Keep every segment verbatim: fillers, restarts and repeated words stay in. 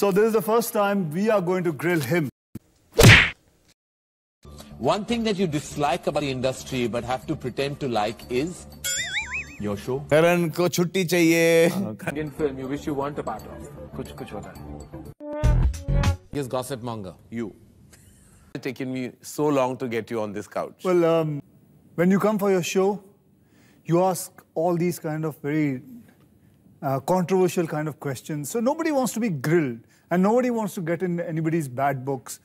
So this is the first time we are going to grill him. One thing that you dislike about the industry but have to pretend to like is your show. Karan ko छुट्टी चाहिए. Indian film you wish you weren't a part of. Kuch Kuch Hota Hai. Yes, gossip monger. You. It's taken me so long to get you on this couch. Well, um, when you come for your show, you ask all these kind of very uh, controversial kind of questions. So nobody wants to be grilled, and nobody wants to get in anybody's bad books,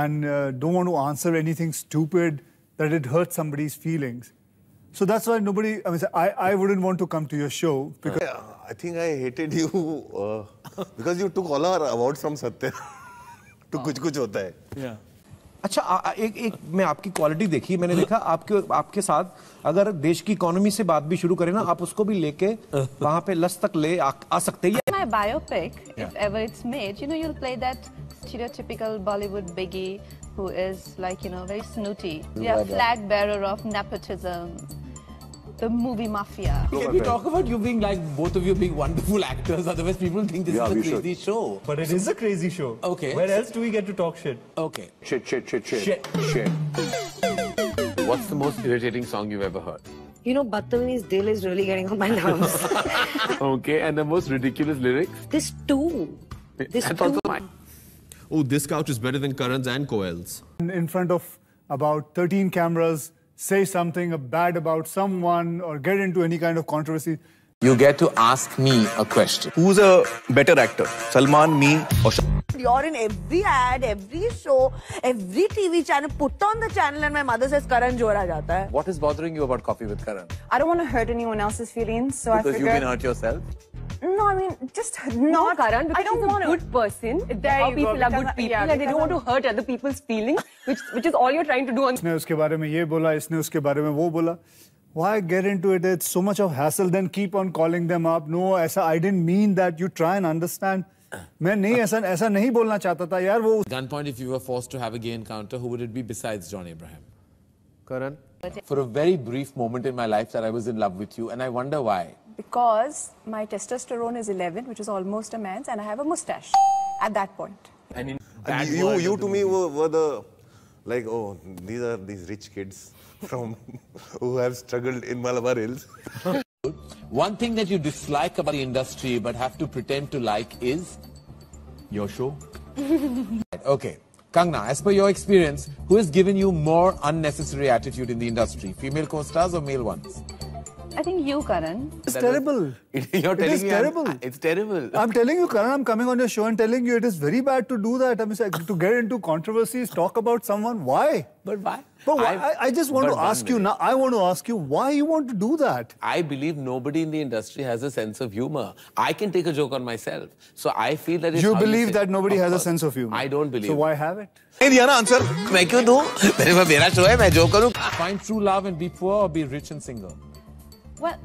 and uh, don't want to answer anything stupid that it hurts somebody's feelings. So that's why nobody. I mean, I I wouldn't want to come to your show because yeah, I think I hated you uh, because you took all our awards from Satya. तो कुछ कुछ होता है. Yeah. अच्छा आ, एक एक मैं आपकी क्वालिटी देखी मैंने देखा आपके आपके साथ अगर देश की इकोनॉमी से बात भी शुरू करें ना आप उसको भी लेके वहाँ पे लस तक ले आ, आ सकते हैं. My biopic, if ever it's made, you know you'll play that stereotypical Bollywood biggie who is like you know very snooty, yeah, flag bearer of nepotism, the movie mafia. Can we talk about you being like both of you being wonderful actors? Otherwise, people think this yeah, is a crazy should. show. But it is a crazy show. Okay. Where else do we get to talk shit? Okay. Shit, shit, shit, shit, shit, shit. What's the most irritating song you've ever heard? You know, Badtameez Dil is really getting on my nerves. Okay, and the most ridiculous lyrics? This too. This and too. Also mine. Oh, this couch is better than Karan's and Koel's. In front of about thirteen cameras. Say something bad about someone or get into any kind of controversy. You get to ask me a question. Who's a better actor, Salman, me, or Shahrukh? You're in every ad, every show, every T V channel. Put on the channel, and my mother says Karan Johar aa jata hai. What is bothering you about Koffee with Karan? I don't want to hurt anyone else's feelings, so because I figured. Because you can hurt yourself. No, I mean just not no, Karan. Because I don't he's want a good to. person. There Our you people go. are good people, yeah, and they don't want to hurt other people's feelings, which which is all you're trying to do. On. इसने उसके बारे में ये बोला, इसने उसके बारे में वो बोला. Why get into it? It's so much of hassle. Then keep on calling them up. No, ऐसा I didn't mean that. You try and understand. मैं नहीं ऐसा ऐसा नहीं बोलना चाहता था यार वो. Gunpoint. If you were forced to have a gay encounter, who would it be besides John Abraham? Karan. For a very brief moment in my life, that I was in love with you, and I wonder why. Because my testosterone is eleven, which is almost a man's, and I have a mustache at that point. And, in that and you, you to me were, were the like, oh, these are these rich kids from who have struggled in Malabar Hills. One thing that you dislike about the industry but have to pretend to like is your show. Okay. Kangana, as per your experience, who has given you more unnecessary attitude in the industry, female co-stars or male ones? I think you, Karan. It's that terrible. Is, you're it telling is me terrible. I'm, it's terrible. I'm telling you, Karan, I'm coming on your show and telling you it is very bad to do that. I mean, to get into controversies, talk about someone. Why? But why? But why? I, I just want to ask you now. I want to ask you why you want to do that. I believe nobody in the industry has a sense of humor. I can take a joke on myself, so I feel that. It's you believe that nobody has a sense of humor. I don't believe. So why have it? Hey, diya na answer. मैं क्यों दूँ? मेरे पास मेरा show है. मैं joke करूँ. Find true love and be poor or be rich and single. Well,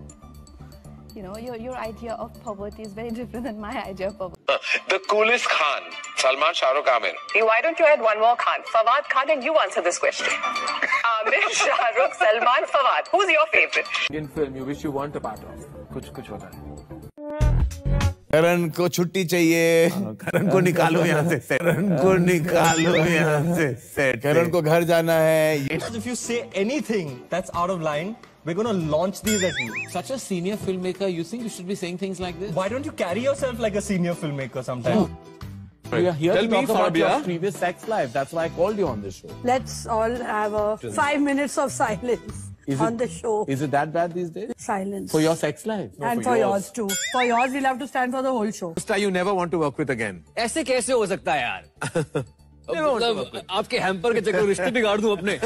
you know, your your idea of poverty is very different than my idea of poverty. The coolest Khan, Salman, Shahrukh, Aamir. Hey, why don't you add one more Khan? Fawad Khan, and you answer this question. Aamir, Shahrukh, Salman, Fawad. Who's your favorite? Indian film you wish you weren't a part of. Kuch Kuch Hota Hai. Karan ko छुट्टी चाहिए. Karan को निकालो यहाँ से. Karan को निकालो यहाँ से. Karan को घर जाना है. If you say anything that's out of line. We're going to launch these at you. Such a senior filmmaker, you think you should be saying things like this? Why don't you carry yourself like a senior filmmaker sometimes? We are here Tell to talk me, about Fabia. your previous sex life. That's why I called you on this show. Let's all have a five minutes of silence is on it, the show. Is it that bad these days? Silence. For your sex life? No, and for, for yours. yours too. For yours, we'll have to stand for the whole show. Star you never want to work with again. ऐसे कैसे हो सकता है यार? आपके hamper के चक्कर रिश्ते बिगाड़ दूं अपने.